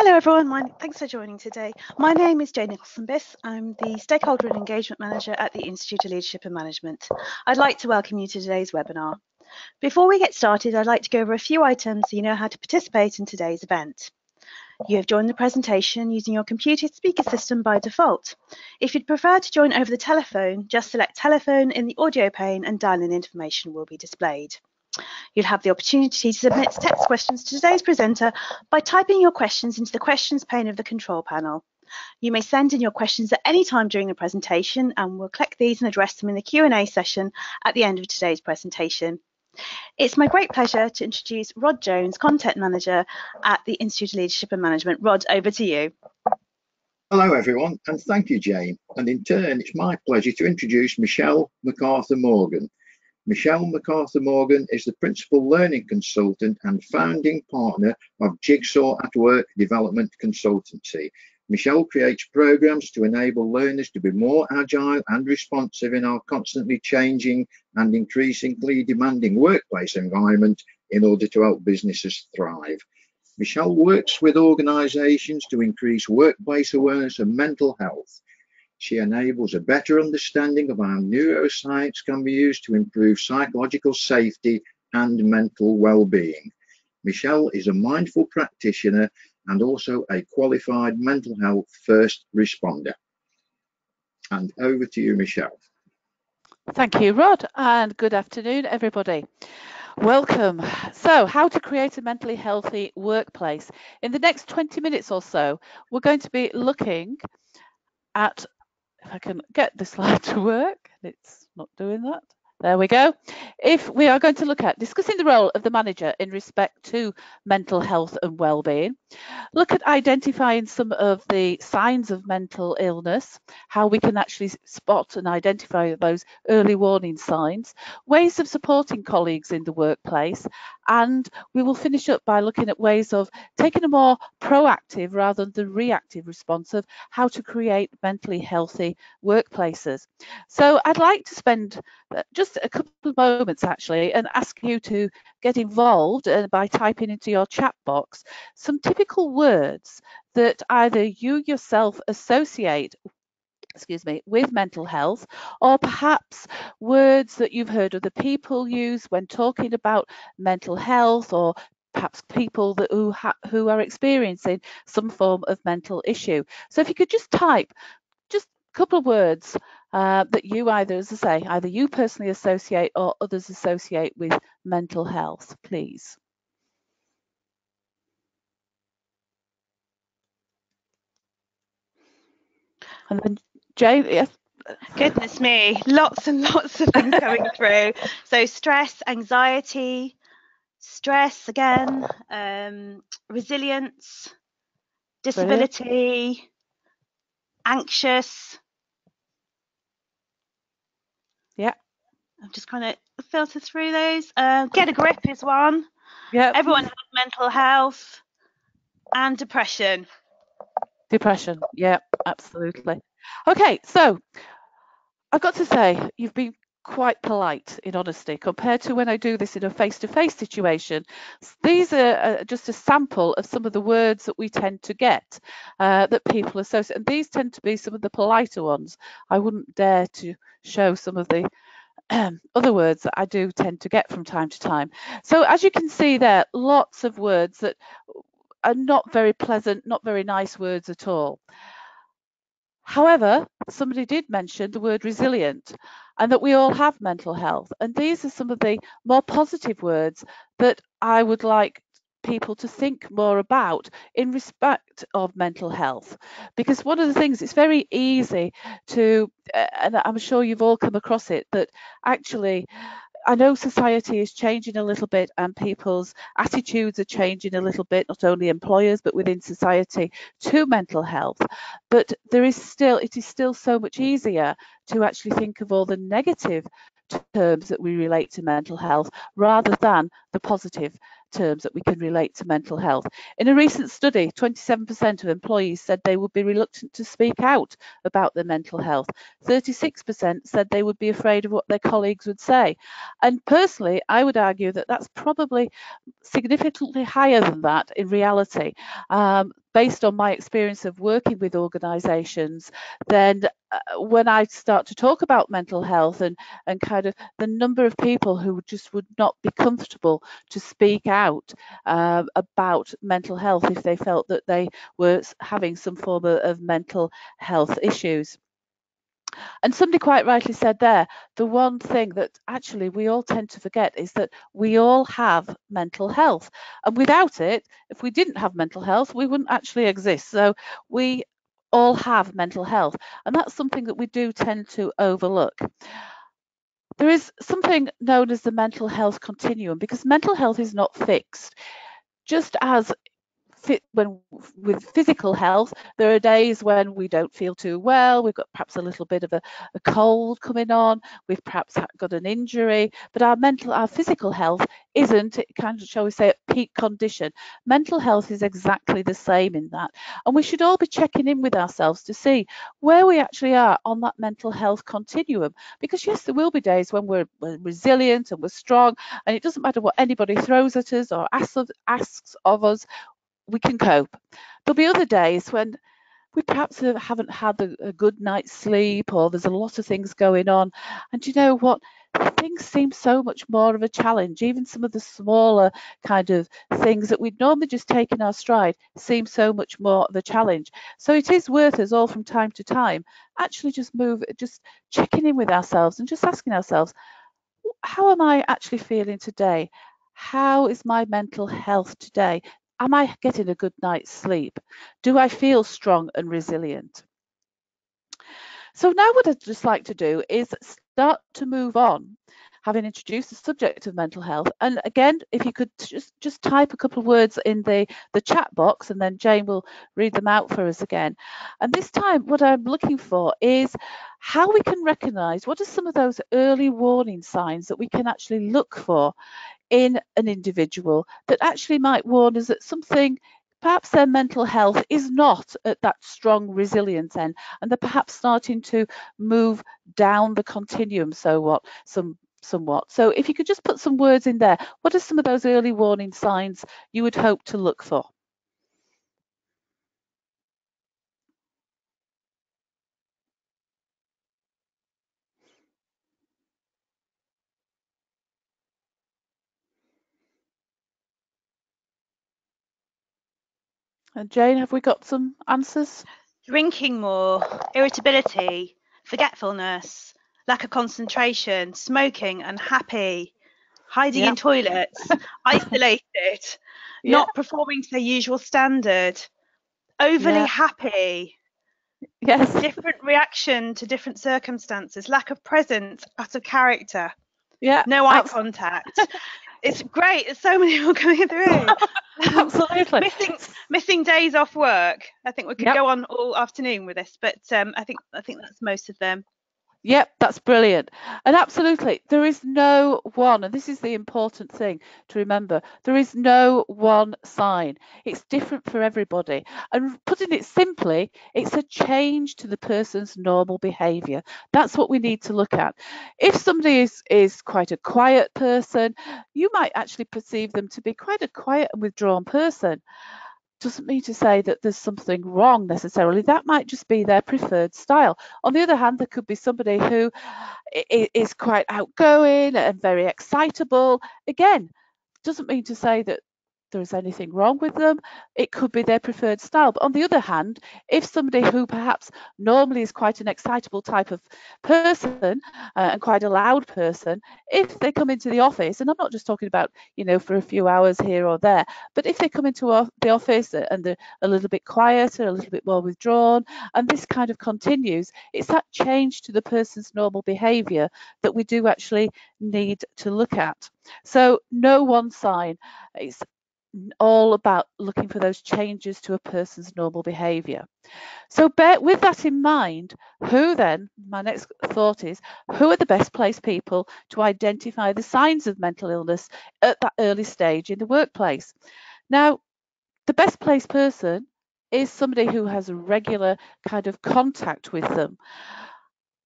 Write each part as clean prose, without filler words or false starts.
Hello everyone, thanks for joining today. My name is Jane Nicholson-Biss. I'm the Stakeholder and Engagement Manager at the Institute of Leadership and Management. I'd like to welcome you to today's webinar. Before we get started, I'd like to go over a few items so you know how to participate in today's event. You have joined the presentation using your computer speaker system by default. If you'd prefer to join over the telephone, just select telephone in the audio pane and dial-in information will be displayed. You'll have the opportunity to submit text questions to today's presenter by typing your questions into the questions pane of the control panel. You may send in your questions at any time during the presentation and we'll collect these and address them in the Q&A session at the end of today's presentation. It's my great pleasure to introduce Rod Jones, Content Manager at the Institute of Leadership and Management. Rod, over to you. Hello everyone, and thank you, Jane. And in turn, it's my pleasure to introduce Michelle MacArthur-Morgan. Michelle MacArthur-Morgan is the Principal Learning Consultant and founding partner of Jigsaw at Work Development Consultancy. Michelle creates programs to enable learners to be more agile and responsive in our constantly changing and increasingly demanding workplace environment in order to help businesses thrive. Michelle works with organizations to increase workplace awareness and mental health. She enables a better understanding of how neuroscience can be used to improve psychological safety and mental well-being. Michelle is a mindful practitioner and also a qualified mental health first responder. And over to you, Michelle. Thank you, Rod, and good afternoon, everybody. Welcome. So, how to create a mentally healthy workplace. In the next 20 minutes or so, we're going to be looking at, if I can get the slide to work, it's not doing that. There we go. If we are going to look at discussing the role of the manager in respect to mental health and well-being, look at identifying some of the signs of mental illness, how we can actually spot and identify those early warning signs, ways of supporting colleagues in the workplace, and we will finish up by looking at ways of taking a more proactive rather than reactive response of how to create mentally healthy workplaces. So I'd like to spend just a couple of moments actually and ask you to get involved by typing into your chat box some typical words that either you yourself associate with mental health, or perhaps words that you've heard other people use when talking about mental health, or perhaps people that who are experiencing some form of mental issue. So if you could just type just a couple of words that you either you personally associate or others associate with mental health, please. And then Jane, yes. Goodness me, lots and lots of them coming through. So stress, anxiety, stress again, resilience, disability, brilliant, anxious. Yeah. I'm just trying to filter through those. Get a grip is one. Yeah. Everyone has mental health and depression. Depression, yeah, absolutely. Okay, so I've got to say you've been quite polite, in honesty, compared to when I do this in a face-to-face situation. These are just a sample of some of the words that we tend to get that people associate, and these tend to be some of the politer ones. I wouldn't dare to show some of the other words that I do tend to get from time to time. So as you can see there, lots of words that are not very pleasant, not very nice words at all. However, somebody did mention the word resilient and that we all have mental health. And these are some of the more positive words that I would like people to think more about in respect of mental health. Because one of the things, it's very easy to, and I'm sure you've all come across it, that actually, I know society is changing a little bit and people's attitudes are changing a little bit, not only employers but within society, to mental health. But there is still, it is still so much easier to actually think of all the negative terms that we relate to mental health rather than the positive terms that we can relate to mental health. In a recent study, 27% of employees said they would be reluctant to speak out about their mental health. 36% said they would be afraid of what their colleagues would say. And personally, I would argue that that's probably significantly higher than that in reality, based on my experience of working with organizations, then when I start to talk about mental health and kind of the number of people who just would not be comfortable to speak out about mental health if they felt that they were having some form of mental health issues. And somebody quite rightly said there, the one thing that actually we all tend to forget is that we all have mental health. And without it, if we didn't have mental health, we wouldn't actually exist. So we all have mental health. And that's something that we do tend to overlook. There is something known as the mental health continuum, because mental health is not fixed. Just as with physical health, there are days when we don't feel too well, we've got perhaps a little bit of a cold coming on, we've perhaps got an injury, but our physical health isn't, kind of, shall we say, at peak condition. Mental health is exactly the same in that, and we should all be checking in with ourselves to see where we actually are on that mental health continuum, because yes, there will be days when we're resilient and we're strong, and it doesn't matter what anybody throws at us or asks of us, we can cope. There'll be other days when we perhaps haven't had a good night's sleep, or there's a lot of things going on, and you know what, things seem so much more of a challenge. Even some of the smaller kind of things that we'd normally just take in our stride seem so much more of a challenge. So it is worth us all from time to time actually just checking in with ourselves and just asking ourselves, how am I actually feeling today? How is my mental health today? Am I getting a good night's sleep? Do I feel strong and resilient? So now what I'd just like to do is start to move on, having introduced the subject of mental health. And again, if you could just type a couple of words in the chat box, and then Jane will read them out for us again. And this time, what I'm looking for is how we can recognize what are some of those early warning signs that we can actually look for in an individual that actually might warn us that something, perhaps their mental health is not at that strong resilience end, and they're perhaps starting to move down the continuum somewhat. So if you could just put some words in there, what are some of those early warning signs you would hope to look for? And Jane, have we got some answers? Drinking more, irritability, forgetfulness, lack of concentration, smoking, unhappy, hiding in toilets, isolated, not performing to their usual standard, overly happy, different reaction to different circumstances, lack of presence, out of character, no eye contact. It's great, there's so many people coming through. Absolutely. missing days off work. I think we could go on all afternoon with this, but I think that's most of them. Yep, that's brilliant. And absolutely, there is no one, and this is the important thing to remember, there is no one sign. It's different for everybody. And putting it simply, it's a change to the person's normal behaviour. That's what we need to look at. If somebody is quite a quiet person, you might actually perceive them to be quite a quiet and withdrawn person. Doesn't mean to say that there's something wrong necessarily. That might just be their preferred style. On the other hand, there could be somebody who is quite outgoing and very excitable. Again, doesn't mean to say that there is anything wrong with them. It could be their preferred style. But on the other hand, if somebody who perhaps normally is quite an excitable type of person and quite a loud person, if they come into the office, and I'm not just talking about, you know, for a few hours here or there, but if they come into the office and they're a little bit quieter, a little bit more withdrawn, and this kind of continues, it's that change to the person's normal behaviour that we do actually need to look at. So no one sign. It's all about looking for those changes to a person's normal behaviour. So with that in mind, who then, my next thought is, who are the best placed people to identify the signs of mental illness at that early stage in the workplace? Now, the best placed person is somebody who has a regular kind of contact with them.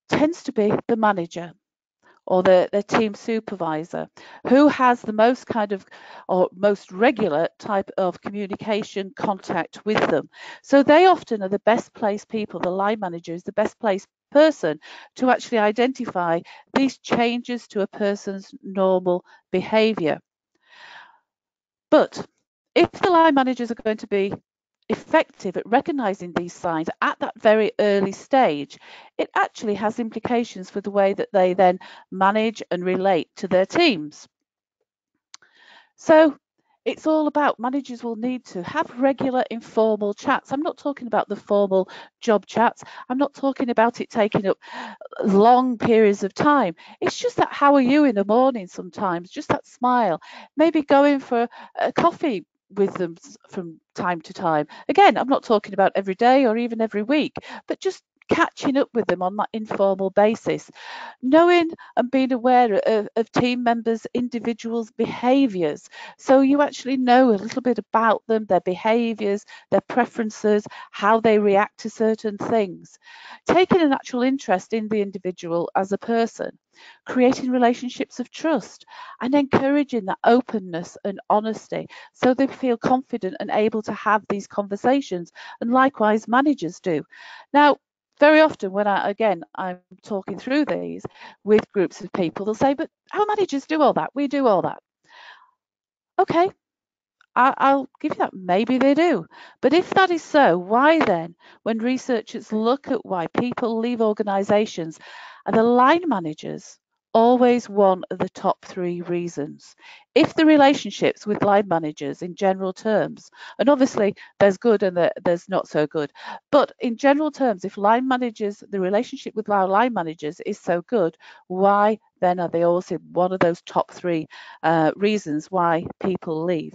Tends to be the manager or the team supervisor, who has the most kind of or most regular type of communication contact with them. So they often are the best placed people, the line manager is the best placed person to actually identify these changes to a person's normal behavior. But if the line managers are going to be effective at recognizing these signs at that very early stage, it actually has implications for the way that they then manage and relate to their teams. So it's all about managers will need to have regular informal chats. I'm not talking about the formal job chats. I'm not talking about it taking up long periods of time. It's just that how are you in the morning sometimes, just that smile, maybe going for a coffee with them from time to time. Again, I'm not talking about every day or even every week, but just catching up with them on that informal basis, knowing and being aware of team members' individuals' behaviours, so you actually know a little bit about them, their behaviours, their preferences, how they react to certain things, taking an actual interest in the individual as a person, creating relationships of trust and encouraging that openness and honesty so they feel confident and able to have these conversations, and likewise managers do. Now, very often when I'm talking through these with groups of people, they'll say, but our managers do all that, we do all that. Okay, I'll give you that, maybe they do. But if that is so, why then, when researchers look at why people leave organisations, are the line managers always one of the top three reasons? If the relationships with line managers in general terms, and obviously there's good and there's not so good, but in general terms, if line managers, the relationship with our line managers is so good, why then are they also one of those top three reasons why people leave?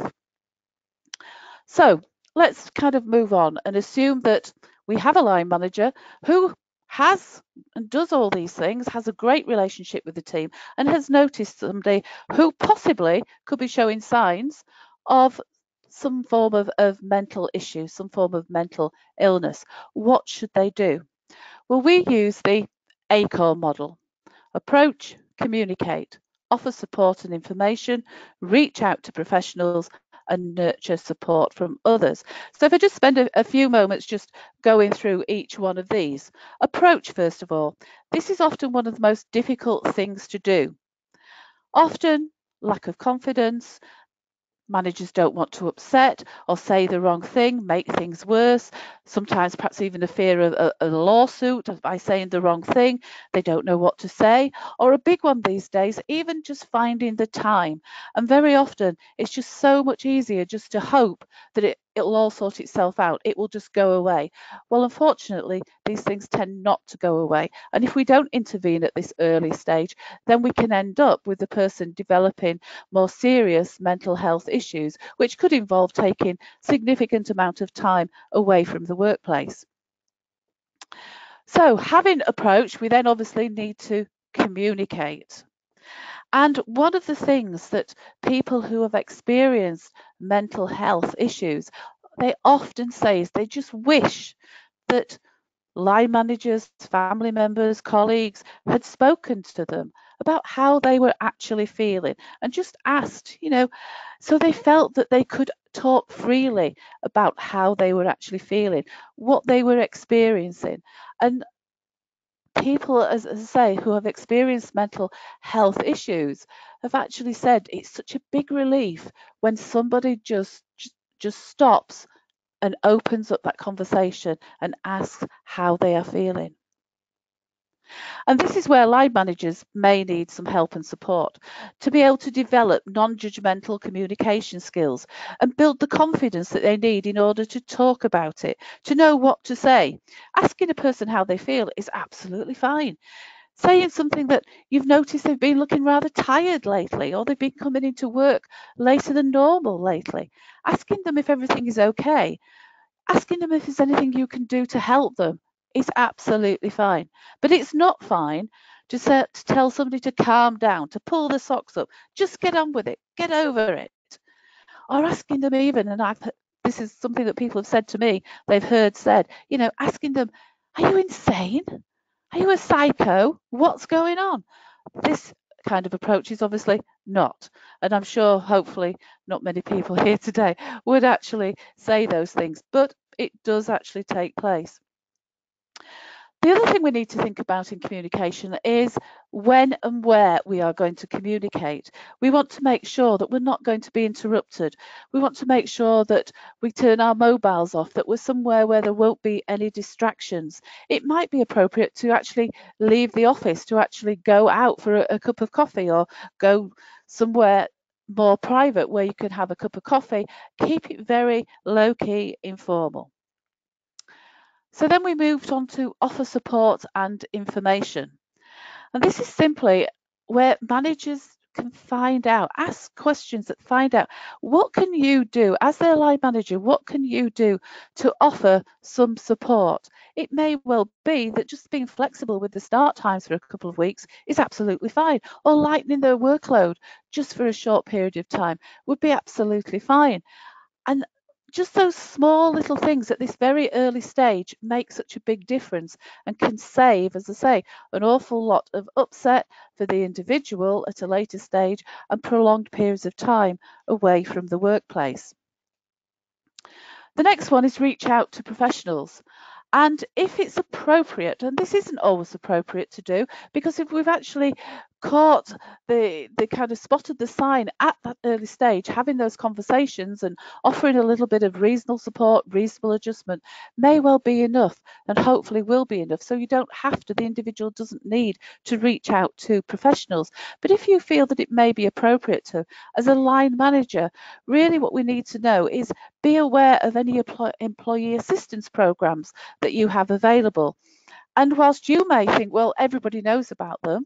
So let's kind of move on and assume that we have a line manager who has and does all these things, has a great relationship with the team, and has noticed somebody who possibly could be showing signs of some form of mental issue, some form of mental illness. What should they do? Well, we use the ACOR model: approach, communicate, offer support and information, reach out to professionals, and nurture support from others. So if I just spend a few moments just going through each one of these. Approach, first of all. This is often one of the most difficult things to do. Often, lack of confidence, managers don't want to upset or say the wrong thing, make things worse. Sometimes perhaps even a fear of a lawsuit by saying the wrong thing. They don't know what to say. Or a big one these days, even just finding the time. And very often it's just so much easier just to hope that it'll all sort itself out. It will just go away. Well, unfortunately, these things tend not to go away. And if we don't intervene at this early stage, then we can end up with the person developing more serious mental health issues, which could involve taking significant amount of time away from the workplace. So having approach, we then obviously need to communicate. And one of the things that people who have experienced mental health issues, they often say is they just wish that line managers, family members, colleagues had spoken to them about how they were actually feeling and just asked, you know, so they felt that they could talk freely about how they were actually feeling, what they were experiencing. And people, as I say, who have experienced mental health issues have actually said it's such a big relief when somebody just stops and opens up that conversation and asks how they are feeling. And this is where line managers may need some help and support to be able to develop non-judgmental communication skills and build the confidence that they need in order to talk about it, to know what to say. Asking a person how they feel is absolutely fine. Saying something that you've noticed they've been looking rather tired lately, or they've been coming into work later than normal lately. Asking them if everything is okay. Asking them if there's anything you can do to help them. It's absolutely fine, but it's not fine to tell somebody to calm down, to pull the socks up, just get on with it, get over it. Or asking them even, and this is something that people have said to me, they've heard said, you know, asking them, are you insane? Are you a psycho? What's going on? This kind of approach is obviously not, and I'm sure hopefully not many people here today would actually say those things, but it does actually take place. The other thing we need to think about in communication is when and where we are going to communicate. We want to make sure that we're not going to be interrupted. We want to make sure that we turn our mobiles off, that we're somewhere where there won't be any distractions. It might be appropriate to actually leave the office, to actually go out for a cup of coffee, or go somewhere more private where you can have a cup of coffee. Keep it very low-key, informal. So then we moved on to offer support and information. And this is simply where managers can find out, ask questions that find out, what can you do as their line manager? What can you do to offer some support? It may well be that just being flexible with the start times for a couple of weeks is absolutely fine, or lightening their workload just for a short period of time would be absolutely fine. And just those small little things at this very early stage make such a big difference and can save, as I say, an awful lot of upset for the individual at a later stage and prolonged periods of time away from the workplace. The next one is reach out to professionals. And if it's appropriate, and this isn't always appropriate to do, because if we've actually caught the kind of spotted the sign at that early stage, having those conversations and offering a little bit of reasonable support, reasonable adjustment may well be enough, and hopefully will be enough. So you don't have to, the individual doesn't need to reach out to professionals. But if you feel that it may be appropriate to, as a line manager, really what we need to know is be aware of any employee assistance programs that you have available. And whilst you may think, well, everybody knows about them,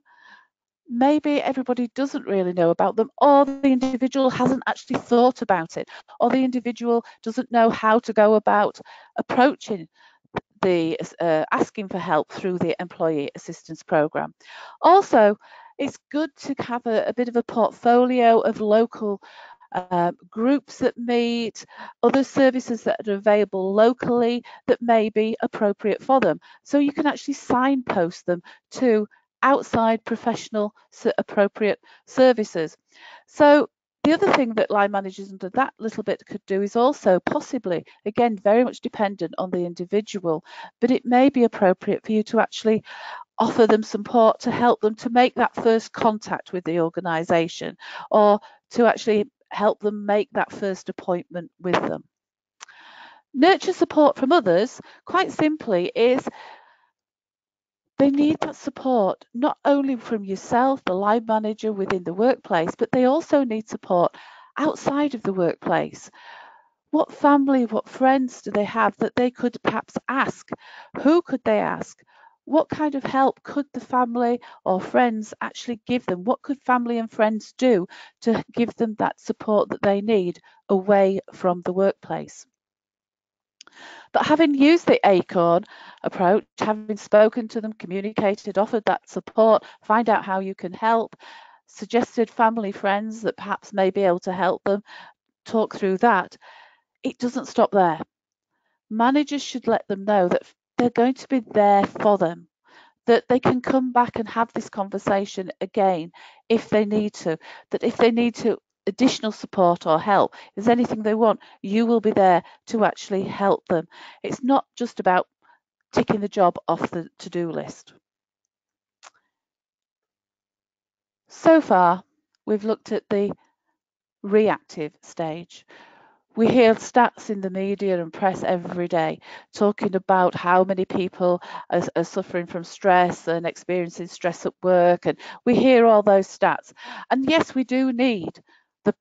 maybe everybody doesn't really know about them, or the individual hasn't actually thought about it, or the individual doesn't know how to go about approaching the asking for help through the employee assistance program. Also, it's good to have a bit of a portfolio of local groups that meet, other services that are available locally that may be appropriate for them. So you can actually signpost them to outside professional appropriate services. So the other thing that line managers under that little bit could do is also possibly, again, very much dependent on the individual, but it may be appropriate for you to actually offer them support to help them to make that first contact with the organisation, or to actually help them make that first appointment with them. Nurture support from others, quite simply, is they need that support not only from yourself, the line manager within the workplace, but they also need support outside of the workplace. What family, what friends do they have that they could perhaps ask? Who could they ask? What kind of help could the family or friends actually give them? What could family and friends do to give them that support that they need away from the workplace? But having used the ACOR approach, having spoken to them, communicated, offered that support, find out how you can help, suggested family, friends that perhaps may be able to help them, talk through that, it doesn't stop there. Managers should let them know that they're going to be there for them, that they can come back and have this conversation again if they need to, that if they need to additional support or help, if there's anything they want, you will be there to actually help them. It's not just about ticking the job off the to-do list. So far, we've looked at the reactive stage. We hear stats in the media and press every day talking about how many people are suffering from stress and experiencing stress at work, and we hear all those stats. And yes, we do need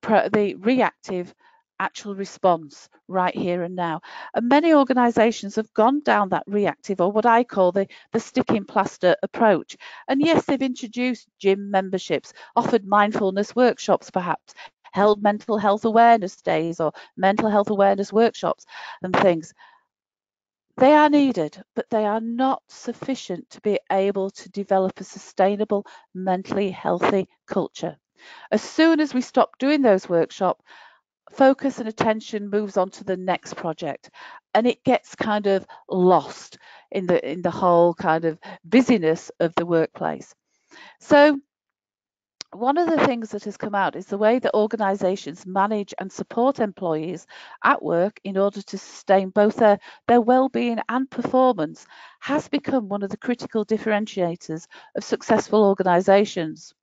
the reactive actual response right here and now. And many organisations have gone down that reactive, or what I call the sticking plaster approach. And yes, they've introduced gym memberships, offered mindfulness workshops perhaps, held mental health awareness days or mental health awareness workshops and things. They are needed, but they are not sufficient to be able to develop a sustainable, mentally healthy culture. As soon as we stop doing those workshops, focus and attention moves on to the next project, and it gets kind of lost in the whole kind of busyness of the workplace. So One of the things that has come out is the way that organisations manage and support employees at work in order to sustain both their well-being and performance has become one of the critical differentiators of successful organisations.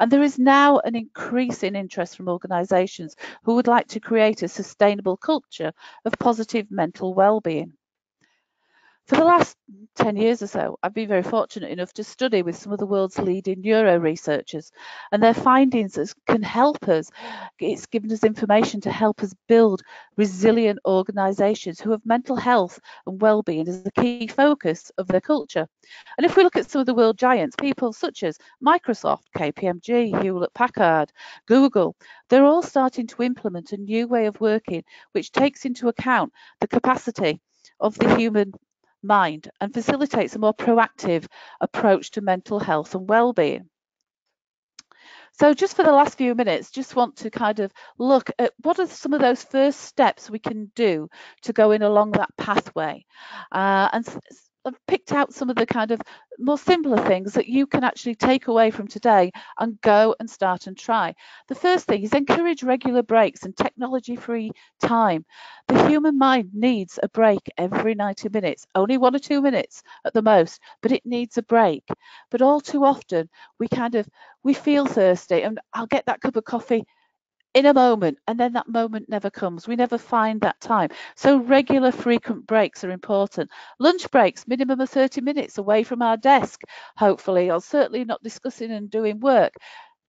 And there is now an increase in interest from organisations who would like to create a sustainable culture of positive mental well-being. For the last 10 years or so, I've been very fortunate enough to study with some of the world's leading neuro researchers, and their findings can help us. It's given us information to help us build resilient organisations who have mental health and well-being as the key focus of their culture. And if we look at some of the world giants, people such as Microsoft, KPMG, Hewlett-Packard, Google, they're all starting to implement a new way of working which takes into account the capacity of the human mind and facilitates a more proactive approach to mental health and well-being. So just for the last few minutes, just want to kind of look at what are some of those first steps we can do to go in along that pathway. And I've picked out some of the kind of more simpler things that you can actually take away from today and go and start and try. The first thing is encourage regular breaks and technology-free time. The human mind needs a break every 90 minutes, only 1 or 2 minutes at the most, but it needs a break. But all too often, we feel thirsty and I'll get that cup of coffee in a moment, and then that moment never comes. We never find that time. So regular, frequent breaks are important. Lunch breaks, minimum of 30 minutes away from our desk, hopefully, or certainly not discussing and doing work.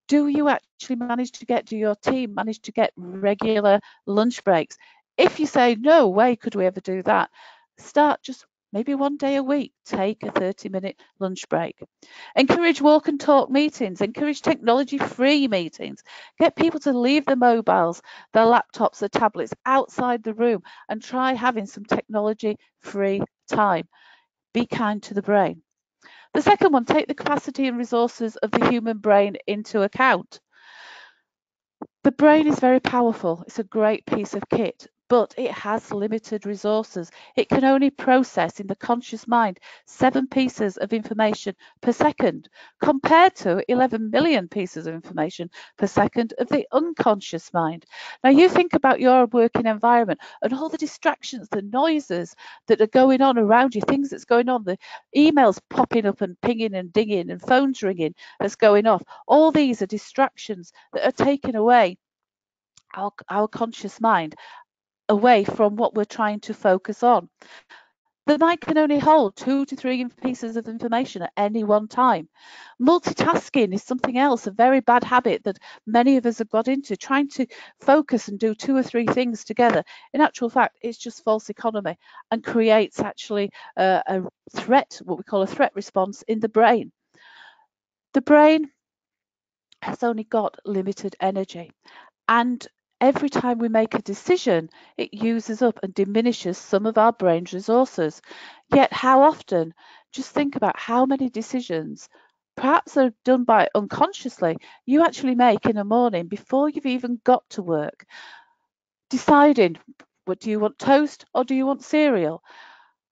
Do you actually manage to get, do your team manage to get regular lunch breaks? If you say, no way could we ever do that, start just maybe 1 day a week, take a 30-minute lunch break. Encourage walk and talk meetings. Encourage technology-free meetings. Get people to leave their mobiles, their laptops, their tablets outside the room and try having some technology-free time. Be kind to the brain. The second one, take the capacity and resources of the human brain into account. The brain is very powerful. It's a great piece of kit, but it has limited resources. It can only process in the conscious mind 7 pieces of information per second, compared to 11 million pieces of information per second of the unconscious mind. Now you think about your working environment and all the distractions, the noises that are going on around you, things that's going on, the emails popping up and pinging and dinging and phones ringing that's going off. All these are distractions that are taking away our conscious mind away from what we're trying to focus on. The mind can only hold 2 to 3 pieces of information at any one time. Multitasking is something else, a very bad habit that many of us have got into, trying to focus and do 2 or 3 things together. In actual fact, it's just false economy and creates actually a threat, what we call a threat response in the brain. The brain has only got limited energy, and every time we make a decision, it uses up and diminishes some of our brain's resources. Yet how often, just think about how many decisions, perhaps are done by unconsciously, you actually make in the morning before you've even got to work. Deciding, what do you want, toast or do you want cereal?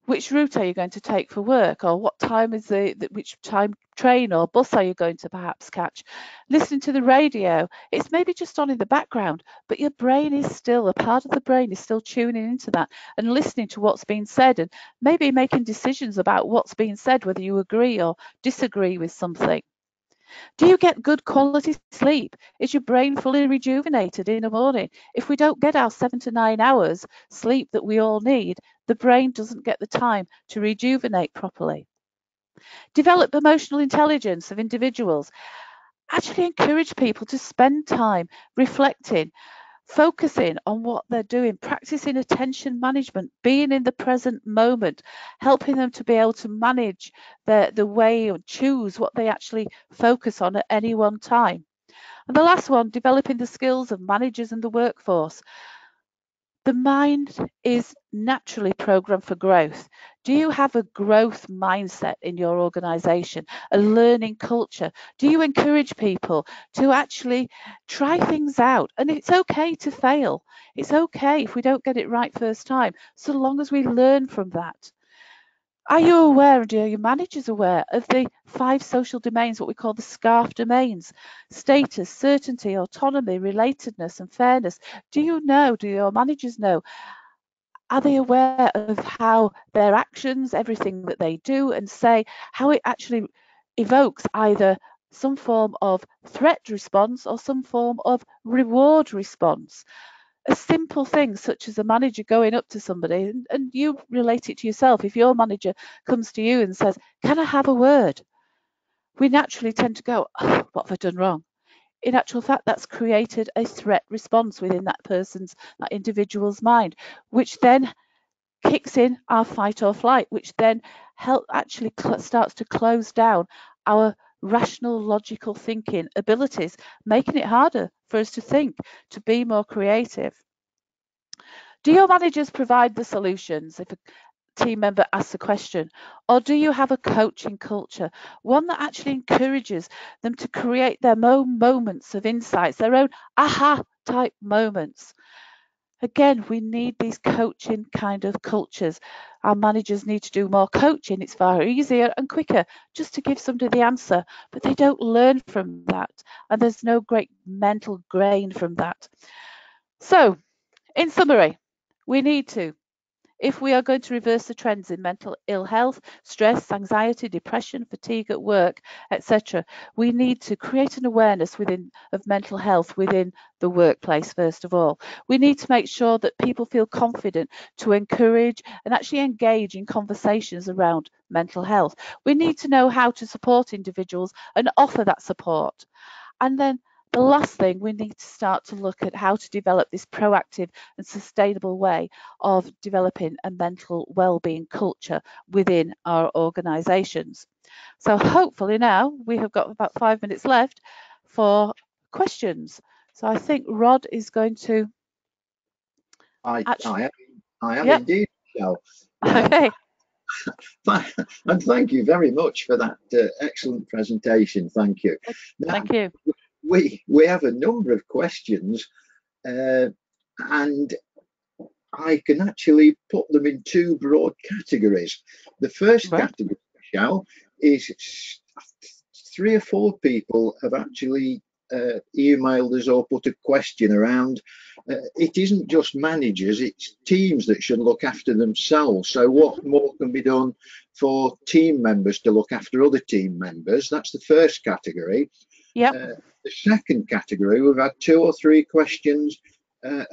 Which route are you going to take for work, or what time is which time train or bus are you going to perhaps catch? Listening to the radio, it's maybe just on in the background, but your brain is still, a part of the brain is still tuning into that and listening to what's being said and maybe making decisions about what's being said, whether you agree or disagree with something. Do you get good quality sleep? Is your brain fully rejuvenated in the morning? If we don't get our 7 to 9 hours sleep that we all need, the brain doesn't get the time to rejuvenate properly. Develop emotional intelligence of individuals. Actually encourage people to spend time reflecting, focusing on what they're doing, practicing attention management, being in the present moment, helping them to be able to manage the way or choose what they actually focus on at any one time. And the last one, developing the skills of managers and the workforce. The mind is naturally programmed for growth. Do you have a growth mindset in your organization, a learning culture? Do you encourage people to actually try things out? And it's okay to fail. It's okay if we don't get it right first time, so long as we learn from that. Are you aware, and are your managers aware of the 5 social domains, what we call the SCARF domains? Status, certainty, autonomy, relatedness, and fairness. Do you know, do your managers know? Are they aware of how their actions, everything that they do and say, how it actually evokes either some form of threat response or some form of reward response? A simple thing such as a manager going up to somebody, and you relate it to yourself. If your manager comes to you and says, "Can I have a word?" we naturally tend to go, "Oh, what have I done wrong?" In actual fact, that's created a threat response within that person's, that individual's mind, which then kicks in our fight or flight, which then actually starts to close down our rational, logical thinking abilities, making it harder for us to think, to be more creative. Do your managers provide the solutions if a team member asks a question? Or do you have a coaching culture, one that actually encourages them to create their own moments of insights, their own aha type moments? Again, we need these coaching kind of cultures. Our managers need to do more coaching. It's far easier and quicker just to give somebody the answer, but they don't learn from that, and there's no great mental grain from that. So, in summary, we need to, if we are going to reverse the trends in mental ill health, stress, anxiety, depression, fatigue at work, etc., we need to create an awareness within of mental health within the workplace, first of all. We need to make sure that people feel confident to encourage and actually engage in conversations around mental health. We need to know how to support individuals and offer that support. And then the last thing, we need to start to look at how to develop this proactive and sustainable way of developing a mental well-being culture within our organisations. So hopefully now we have got about 5 minutes left for questions. So I think Rod is going to... I am yep. Indeed, Michelle. Okay. And thank you very much for that excellent presentation. Thank you. Now, thank you. We have a number of questions, and I can actually put them in 2 broad categories. The first category, Michelle, is 3 or 4 people have actually emailed us or put a question around. It isn't just managers, it's teams that should look after themselves. So what more can be done for team members to look after other team members? That's the first category. Yep. The second category, we've had 2 or 3 questions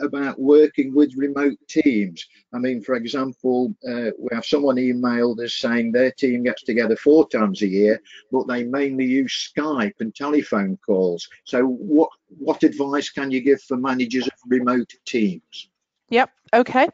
about working with remote teams. I mean, for example, we have someone emailed us saying their team gets together 4 times a year, but they mainly use Skype and telephone calls. So what advice can you give for managers of remote teams? Yep, okay.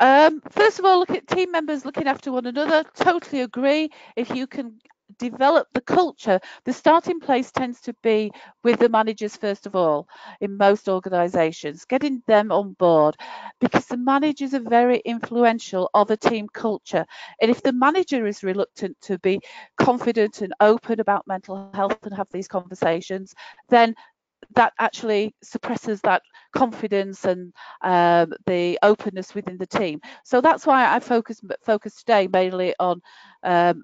First of all, look at team members looking after one another. Totally agree. If you can develop the culture, the starting place tends to be with the managers, first of all, in most organizations, getting them on board, because the managers are very influential of a team culture. And if the manager is reluctant to be confident and open about mental health and have these conversations, then that actually suppresses that confidence and the openness within the team. So that's why I focus today mainly on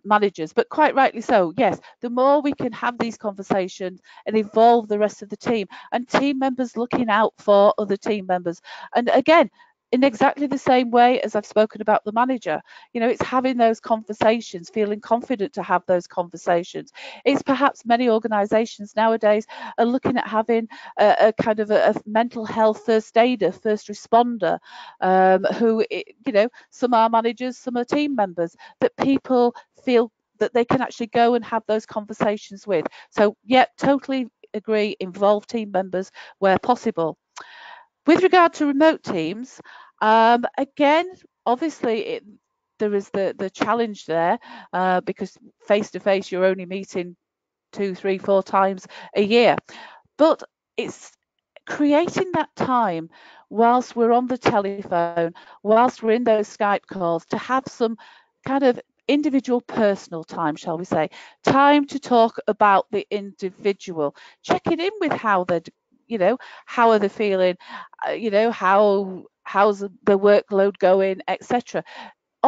managers, but quite rightly so. Yes, the more we can have these conversations and evolve the rest of the team, and team members looking out for other team members. And again, in exactly the same way as I've spoken about the manager, you know, it's having those conversations, feeling confident to have those conversations. It's perhaps many organisations nowadays are looking at having a kind of a mental health first aider, first responder, who, you know, some are managers, some are team members, that people feel that they can actually go and have those conversations with. So, yeah, totally agree, involve team members where possible. With regard to remote teams, again, obviously there is the challenge there, because face-to-face you're only meeting 2, 3, 4 times a year. But it's creating that time whilst we're on the telephone, whilst we're in those Skype calls, to have some kind of individual personal time, shall we say, time to talk about the individual, checking in with how they're, you know, how are they feeling, you know, how's the workload going, etc.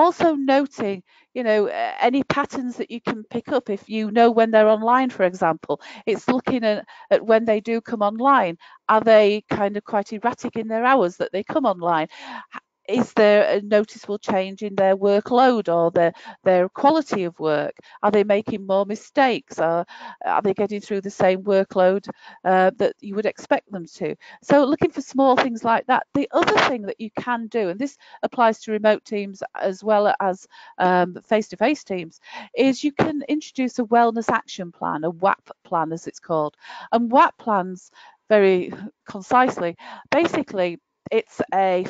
also noting, you know, any patterns that you can pick up. If you know when they're online, for example, it's looking at when they do come online. Are they kind of quite erratic in their hours that they come online? Is there a noticeable change in their workload or their quality of work? Are they making more mistakes? Are they getting through the same workload that you would expect them to? So looking for small things like that. The other thing that you can do, and this applies to remote teams as well as face-to-face teams, is you can introduce a wellness action plan, a WAP plan as it's called. And WAP plans, very concisely, basically, it's a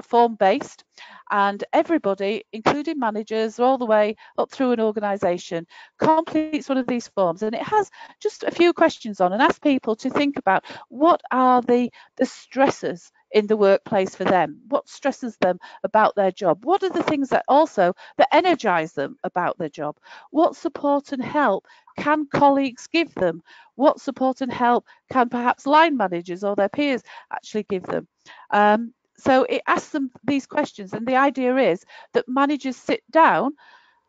form-based, and everybody, including managers, all the way up through an organisation, completes one of these forms, and it has just a few questions on, and asks people to think about what are the stressors in the workplace for them, what stresses them about their job, what are the things that also that energise them about their job, what support and help can colleagues give them, what support and help can perhaps line managers or their peers actually give them. So it asks them these questions, and the idea is that managers sit down,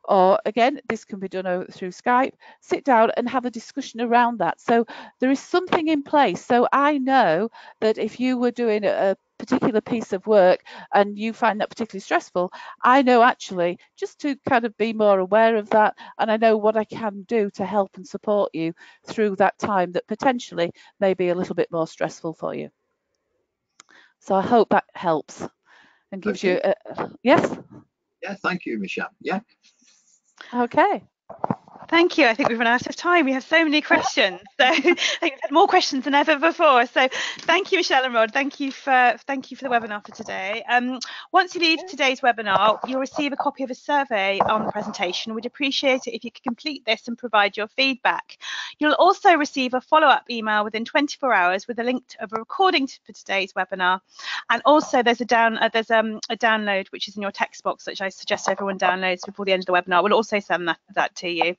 or again, this can be done through Skype, sit down and have a discussion around that. So there is something in place. So I know that if you were doing a particular piece of work and you find that particularly stressful, I know actually just to kind of be more aware of that, and I know what I can do to help and support you through that time that potentially may be a little bit more stressful for you. So I hope that helps and gives you a, yes? Yeah, thank you, Michelle. Yeah. Okay. Thank you. I think we've run out of time. We have so many questions. So I think we've had more questions than ever before. So thank you, Michelle and Rod. Thank you for the webinar for today. Once you leave today's webinar, you'll receive a copy of a survey on the presentation. We'd appreciate it if you could complete this and provide your feedback. You'll also receive a follow-up email within 24 hours with a link to a recording for today's webinar. And also there's a download which is in your text box, which I suggest everyone downloads before the end of the webinar. We'll also send that to you.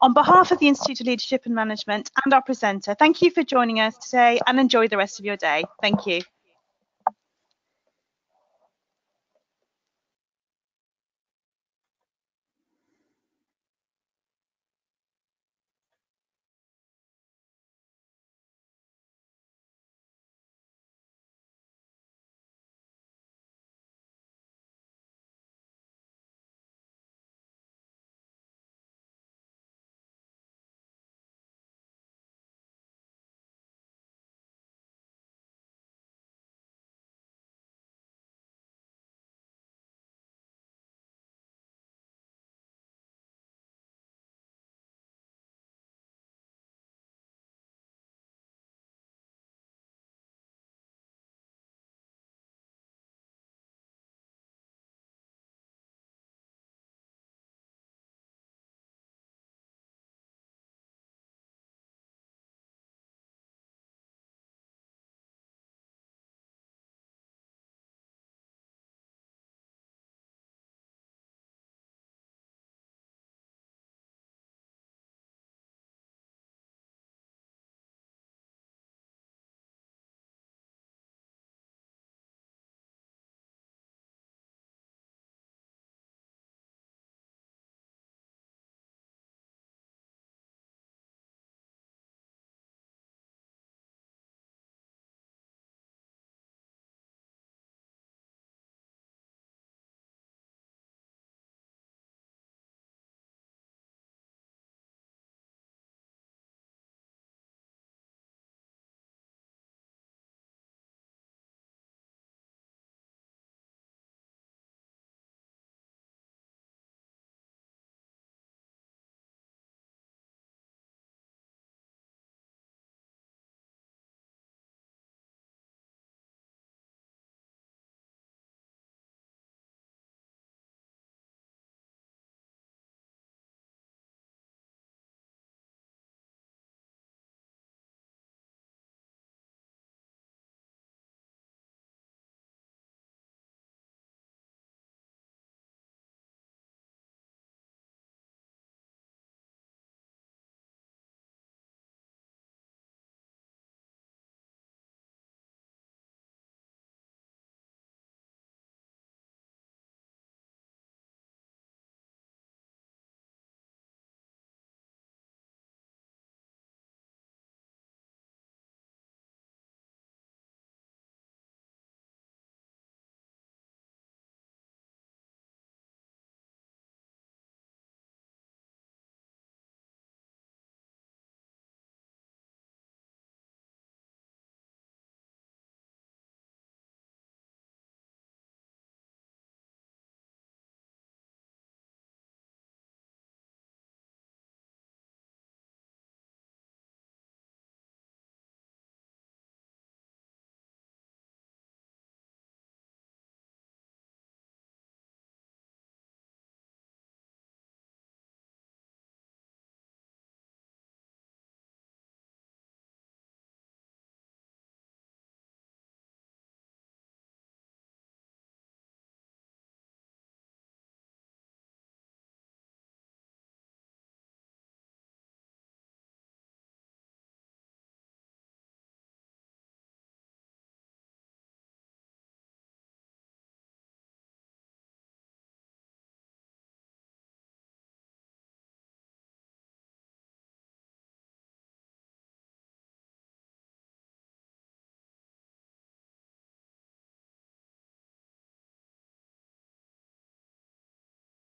On behalf of the Institute of Leadership and Management and our presenter, thank you for joining us today and enjoy the rest of your day. Thank you.